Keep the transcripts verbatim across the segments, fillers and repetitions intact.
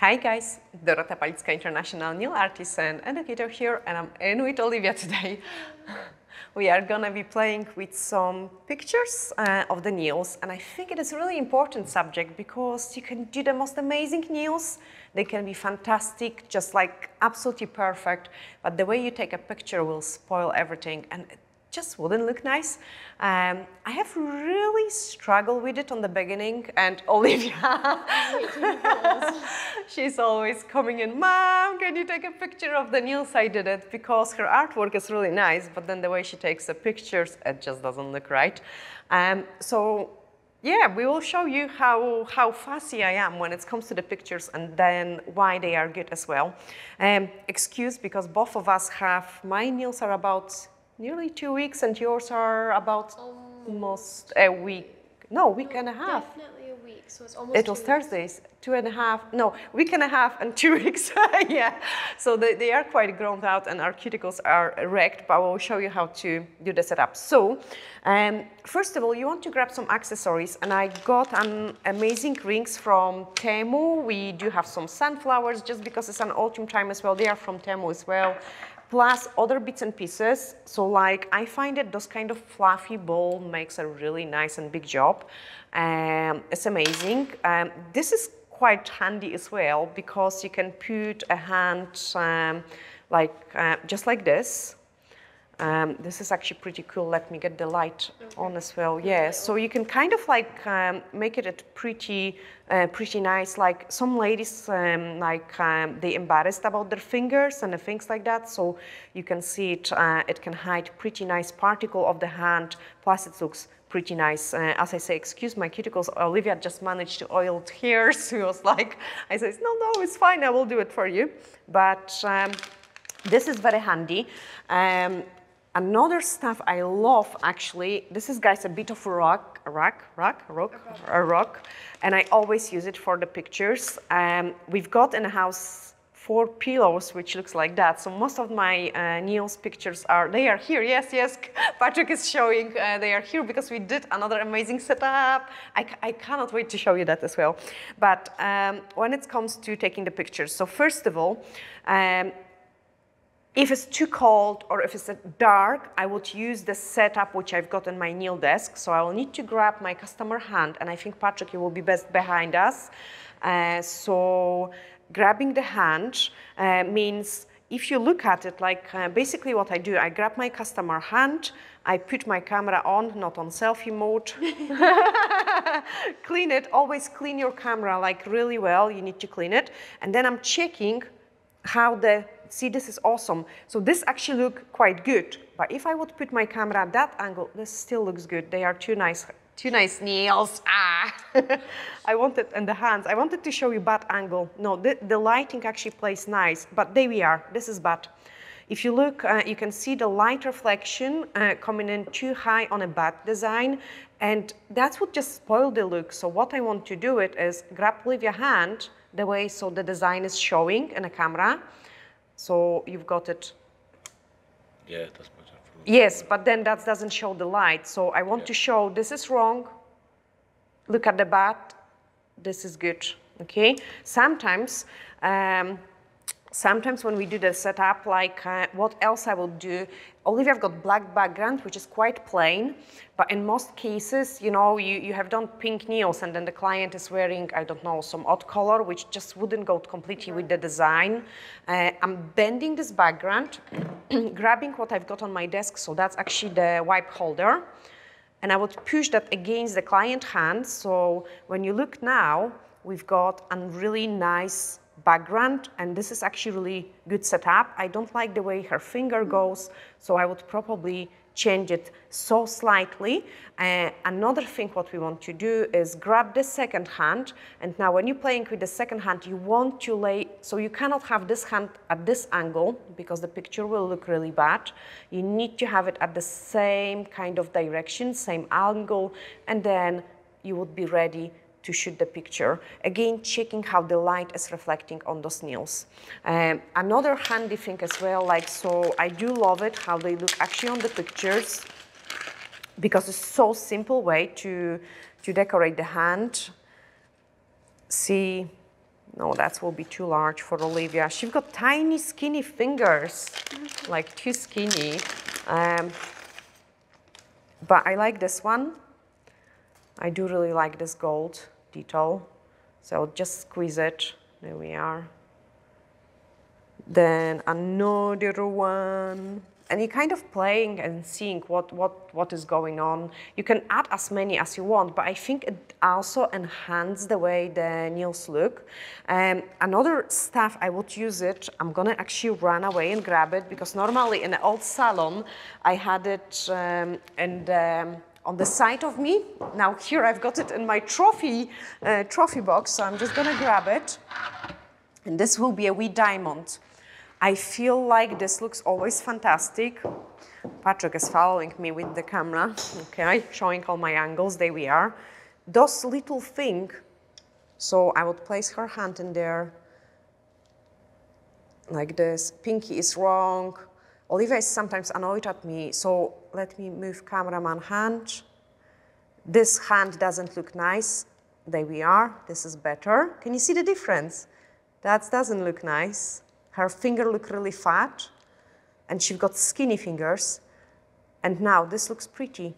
Hi guys, Dorota Palicka, international nail artist and educator here, and I'm in with Olivia today. We are gonna be playing with some pictures uh, of the nails, and I think it is a really important subject because you can do the most amazing nails. They can be fantastic, just like absolutely perfect, but the way you take a picture will spoil everything and it just wouldn't look nice. Um, I have really struggled with it on the beginning, and Olivia, she's always coming in, "Mom, can you take a picture of the nails I did it?" Because her artwork is really nice, but then the way she takes the pictures, it just doesn't look right. Um, so yeah, we will show you how, how fussy I am when it comes to the pictures, and then why they are good as well. Um, excuse, because both of us have, my nails are about nearly two weeks and yours are about almost, almost a week, no, week no, and a half. Definitely a week, so it's almost It was Thursdays, two and a half, no, week and a half and two weeks, yeah. So they, they are quite grown out and our cuticles are erect, but we'll show you how to do the setup. So, um, first of all, you want to grab some accessories, and I got an amazing rings from Temu. We do have some sunflowers just because it's an autumn time as well. They are from Temu as well. Plus other bits and pieces. So like, I find that those kind of fluffy ball makes a really nice and big job. Um, it's amazing. Um, this is quite handy as well because you can put a hand um, like, uh, just like this. Um, this is actually pretty cool. Let me get the light okay. on as well. Yeah, so you can kind of like um, make it a pretty, uh, pretty nice. Like some ladies, um, like um, they embarrassed about their fingers and things like that. So you can see it. Uh, it can hide pretty nice particle of the hand. Plus, it looks pretty nice. Uh, as I say, excuse my cuticles. Olivia just managed to oil here. So it was like, I says, no, no, it's fine. I will do it for you. But um, this is very handy. Um, Another stuff I love, actually, this is, guys, a bit of a rock, a rock, rock, rock, a rock, and I always use it for the pictures. Um, we've got in the house four pillows, which looks like that. So most of my uh, nails pictures are, they are here, yes, yes, Patrick is showing, uh, they are here because we did another amazing setup. I, I cannot wait to show you that as well. But um, when it comes to taking the pictures, so first of all, um, if it's too cold or if it's dark, I would use the setup which I've got on my nail desk. So I will need to grab my customer hand, and I think, Patrick, you will be best behind us. Uh, so grabbing the hand uh, means, if you look at it, like uh, basically what I do, I grab my customer hand, I put my camera on, not on selfie mode. Clean it, always clean your camera like really well, you need to clean it. And then I'm checking how the, see, this is awesome. So this actually look quite good. But if I would put my camera at that angle, this still looks good. They are too nice, too nice nails. Ah, I wanted, and the hands, I wanted to show you bad angle. No, the, the lighting actually plays nice, but there we are, this is bad. If you look, uh, you can see the light reflection uh, coming in too high on a bad design, and that's what just spoiled the look. So what I want to do it is grab with your hand the way so the design is showing in a camera. So you've got it. Yeah, that's much. Yes, but then that doesn't show the light. So I want yeah. to show this is wrong. Look at the bat. This is good. Okay. Sometimes, um, sometimes when we do the setup, like uh, what else I will do? Olivia, I've got black background, which is quite plain, but in most cases, you know, you, you have done pink nails and then the client is wearing, I don't know, some odd color, which just wouldn't go completely with the design. Uh, I'm bending this background, grabbing what I've got on my desk, so that's actually the wipe holder, and I would push that against the client hand, so when you look now, we've got a really nice background, and this is actually really good setup. I don't like the way her finger goes, so I would probably change it so slightly. Uh, another thing what we want to do is grab the second hand, and now when you're playing with the second hand, you want to lay, so you cannot have this hand at this angle because the picture will look really bad. You need to have it at the same kind of direction, same angle, and then you would be ready to shoot the picture. Again, checking how the light is reflecting on those nails. Um, another handy thing as well, like, so I do love it how they look actually on the pictures because it's so simple way to, to decorate the hand. See, No, that will be too large for Olivia. She's got tiny, skinny fingers, like too skinny. Um, but I like this one. I do really like this gold detail. So just squeeze it. There we are. Then another one. And you're kind of playing and seeing what, what, what is going on. You can add as many as you want, but I think it also enhances the way the nails look. Um, another stuff, I would use it, I'm gonna actually run away and grab it, because normally in the old salon, I had it um, in the, on the side of me. Now here I've got it in my trophy, uh, trophy box, so I'm just gonna grab it. And this will be a wee diamond. I feel like this looks always fantastic. Patrick is following me with the camera, okay, showing all my angles, there we are. Those little thing, so I would place her hand in there, like this. Pinky is wrong. Olivia is sometimes annoyed at me, so let me move cameraman hand. This hand doesn't look nice, there we are, this is better. Can you see the difference? That doesn't look nice. Her finger look really fat, and she's got skinny fingers. And now this looks pretty,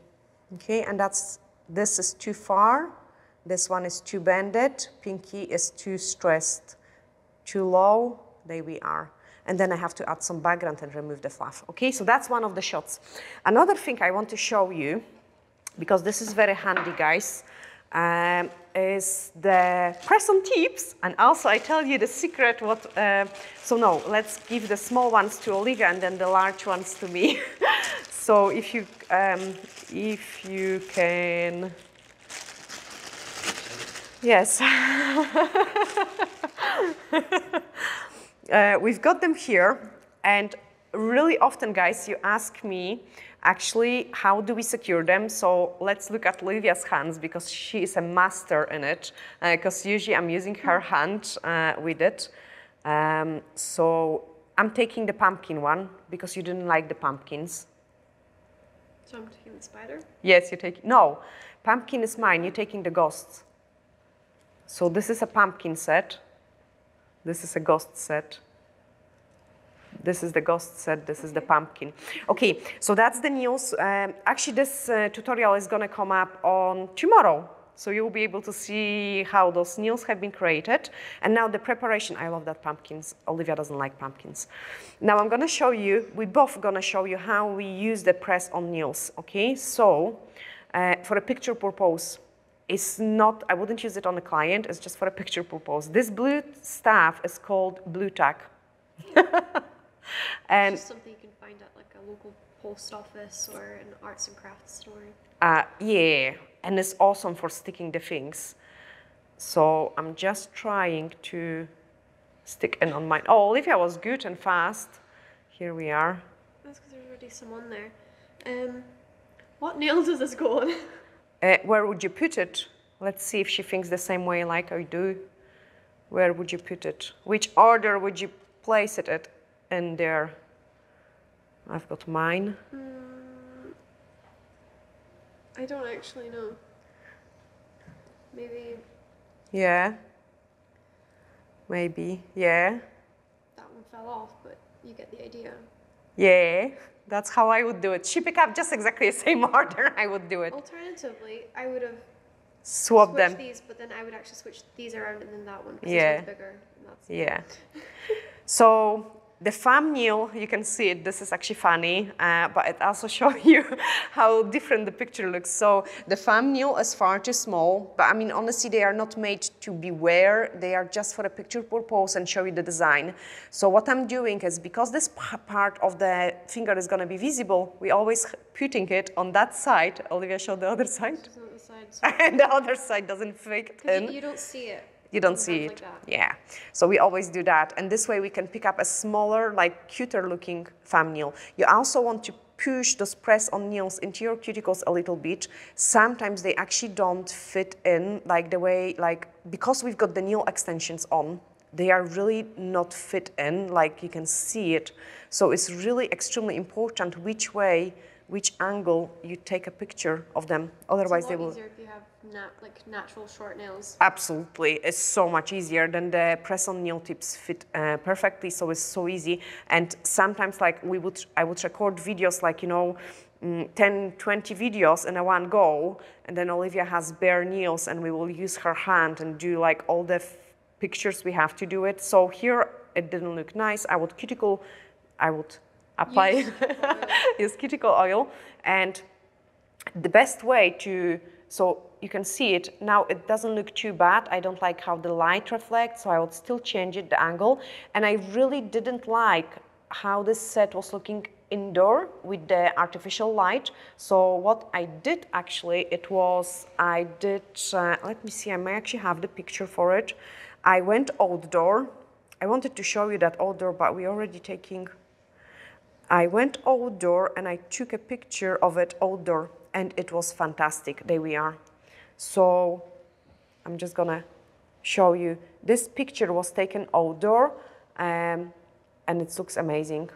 okay? And that's, this is too far. This one is too bended. Pinky is too stressed, too low. There we are. And then I have to add some background and remove the fluff, okay? So that's one of the shots. Another thing I want to show you, because this is very handy, guys, um, is the press-on tips, and also I tell you the secret what, uh, so no, let's give the small ones to Olivia and then the large ones to me. So if you, um, if you can, yes. uh, we've got them here, and really often, guys, you ask me, actually, how do we secure them? So let's look at Olivia's hands, because she is a master in it, because uh, usually I'm using her hand uh, with it. Um, so I'm taking the pumpkin one, because you didn't like the pumpkins. So I'm taking the spider? Yes, you're taking, no, pumpkin is mine, you're taking the ghosts. So this is a pumpkin set, this is a ghost set. This is the ghost set, this is the pumpkin. Okay, so that's the news. Um, actually, this uh, tutorial is gonna come up on tomorrow. So you'll be able to see how those needles have been created. And now the preparation, I love that pumpkins. Olivia doesn't like pumpkins. Now I'm gonna show you, we both gonna show you how we use the press on needles, okay? So uh, for a picture purpose, it's not, I wouldn't use it on a client, it's just for a picture purpose. This blue stuff is called blue tack. And it's just something you can find at like a local post office or an arts and crafts store. Uh, yeah, and it's awesome for sticking the things. So I'm just trying to stick in on mine. Oh, Olivia was good and fast. Here we are. That's because there's already some on there. Um, what nail does this go on? uh, where would you put it? Let's see if she thinks the same way like I do. Where would you put it? Which order would you place it at? And there, I've got mine. Mm, I don't actually know. Maybe. Yeah. Maybe, yeah. That one fell off, but you get the idea. Yeah, that's how I would do it. She picked up just exactly the same order I would do it. Alternatively, I would have Swap switched them. these, but then I would actually switch these around and then that one, because yeah. it's bigger. And that's yeah. So, the thumbnail, you can see it, this is actually funny, uh, but it also shows you how different the picture looks. So the thumbnail is far too small, but I mean, honestly, they are not made to be wear. They are just for a picture purpose and show you the design. So what I'm doing is, because this part of the finger is gonna be visible, we always putting it on that side. Olivia, show the other side. The side so and the other side doesn't fit in. You don't see it. You don't see it, like yeah. So we always do that. And this way we can pick up a smaller, like cuter looking thumbnail. You also want to push those press on nails into your cuticles a little bit. Sometimes they actually don't fit in like the way, like, because we've got the nail extensions on, they are really not fit in, like you can see it. So it's really extremely important which way which angle you take a picture of them. Otherwise, they will. It's a lot easier if you have nat like natural short nails. Absolutely, it's so much easier. Then the press-on nail tips fit uh, perfectly, so it's so easy. And sometimes, like we would, I would record videos, like you know, ten, twenty videos in a one go, and then Olivia has bare nails, and we will use her hand and do like all the f pictures we have to do it. So here it didn't look nice. I would cuticle, I would. apply, use cuticle, use cuticle oil, and the best way to, so you can see it, now it doesn't look too bad. I don't like how the light reflects, so I would still change it, the angle, and I really didn't like how this set was looking indoor with the artificial light. So what I did actually, it was, I did, uh, let me see, I may actually have the picture for it. I went outdoor. I wanted to show you that outdoor, but we're already taking... I went outdoor and I took a picture of it outdoor, and it was fantastic. There we are. So I'm just gonna show you. This picture was taken outdoor, um, and it looks amazing.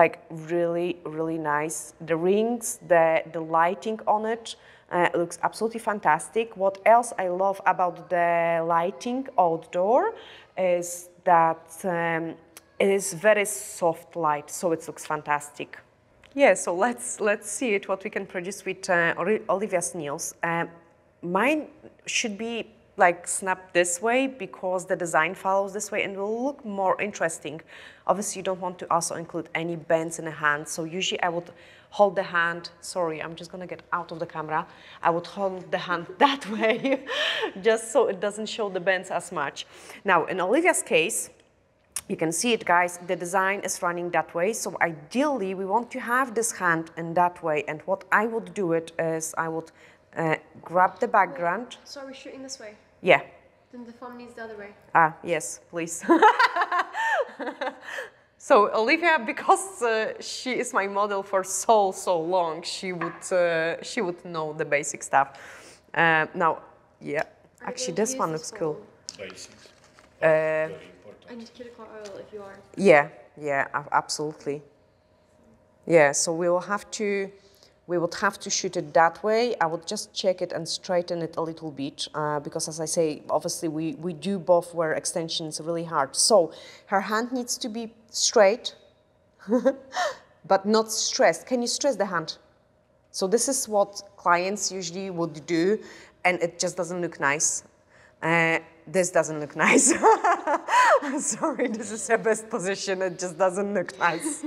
Like really, really nice. The rings, the, the lighting on it uh, looks absolutely fantastic. What else I love about the lighting outdoor is that um, it is very soft light, so it looks fantastic. Yeah, so let's let's see it what we can produce with uh, Olivia's nails. Um, mine should be like snapped this way because the design follows this way and will look more interesting. Obviously, you don't want to also include any bends in the hand. So usually I would hold the hand, sorry, I'm just gonna get out of the camera. I would hold the hand that way just so it doesn't show the bends as much. Now, in Olivia's case, you can see it, guys, the design is running that way. So ideally, we want to have this hand in that way. And what I would do it is I would uh, grab the background. So are we shooting this way? Yeah. Then the thumb needs the other way. Ah, yes, please. So Olivia, because uh, she is my model for so, so long, she would, uh, she would know the basic stuff. Uh, now, yeah, are actually this one looks one? cool. Uh, I need cuticle oil if you are. Yeah, yeah, absolutely. Yeah, so we will have to, we would have to shoot it that way. I would just check it and straighten it a little bit uh, because, as I say, obviously we we do both wear extensions really hard. So her hand needs to be straight, but not stressed. Can you stress the hand? So this is what clients usually would do, and it just doesn't look nice. Uh, this doesn't look nice. Sorry, this is her best position. It just doesn't look nice.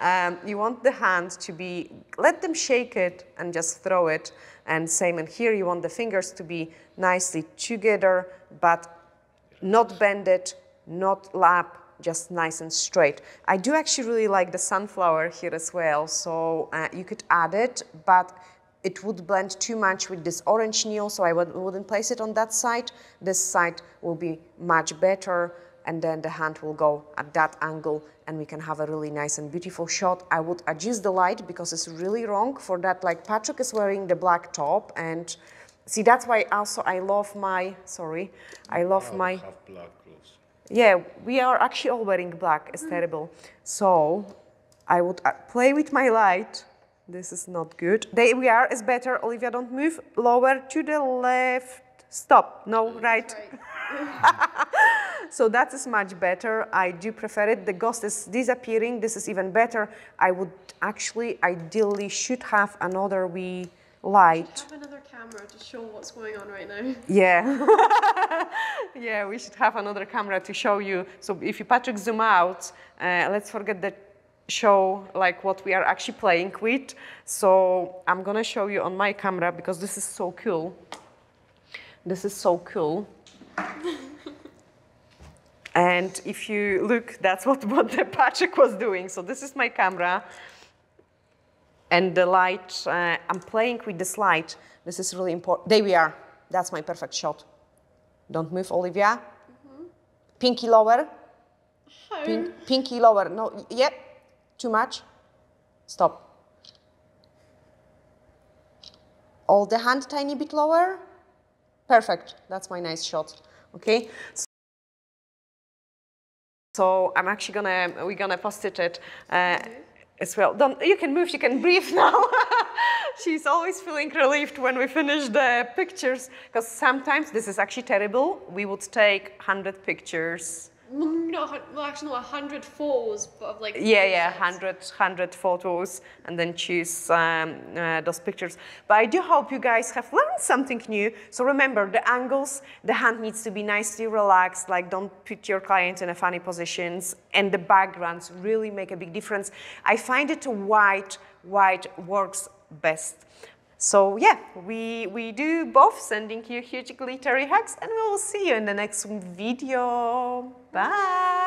um, you want the hand to be, let them shake it and just throw it. And same in here, you want the fingers to be nicely together, but not bended, not lap, just nice and straight. I do actually really like the sunflower here as well. So uh, you could add it, but it would blend too much with this orange nail, so I would, wouldn't place it on that side. This side will be much better, and then the hand will go at that angle, and we can have a really nice and beautiful shot. I would adjust the light because it's really wrong for that. Like Patrick is wearing the black top, and see, that's why also I love my, sorry, I love I my... Have black clothes. Yeah, we are actually all wearing black. It's mm. terrible. So I would play with my light. This is not good. There we are, it's better. Olivia, don't move. Lower to the left. Stop. No, right. right. So that is much better. I do prefer it. The ghost is disappearing. This is even better. I would actually, ideally, should have another wee light. We should have another camera to show what's going on right now. Yeah. Yeah, we should have another camera to show you. So if you, Patrick, zoom out, uh, let's forget that. Show like what we are actually playing with. So I'm gonna show you on my camera because this is so cool. This is so cool. And if you look, that's what, what the Patrick was doing. So this is my camera. And the light, uh, I'm playing with this light. This is really important. There we are. That's my perfect shot. Don't move, Olivia. Mm-hmm. Pinky lower. Pink, pinky lower. No, yep. Too much? Stop. Hold the hand tiny bit lower. Perfect. That's my nice shot. Okay. So I'm actually gonna, we're gonna post it. Uh, okay. as well. Don't, you can move, you can breathe now. She's always feeling relieved when we finish the pictures, because sometimes this is actually terrible. We would take one hundred pictures. No, well, actually, no, one hundred photos of like. Yeah, yeah, one hundred, one hundred photos, and then choose um, uh, those pictures. But I do hope you guys have learned something new. So remember the angles, the hand needs to be nicely relaxed, like don't put your client in a funny positions, and the backgrounds really make a big difference. I find it white, white works best. So yeah, we, we do both, sending you huge glittery hugs, and we will see you in the next video. Bye.